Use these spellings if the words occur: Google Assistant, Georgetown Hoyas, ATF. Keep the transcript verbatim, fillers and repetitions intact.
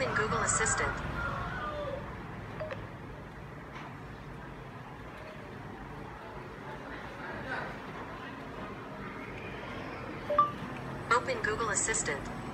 Open Google Assistant. Open Google Assistant.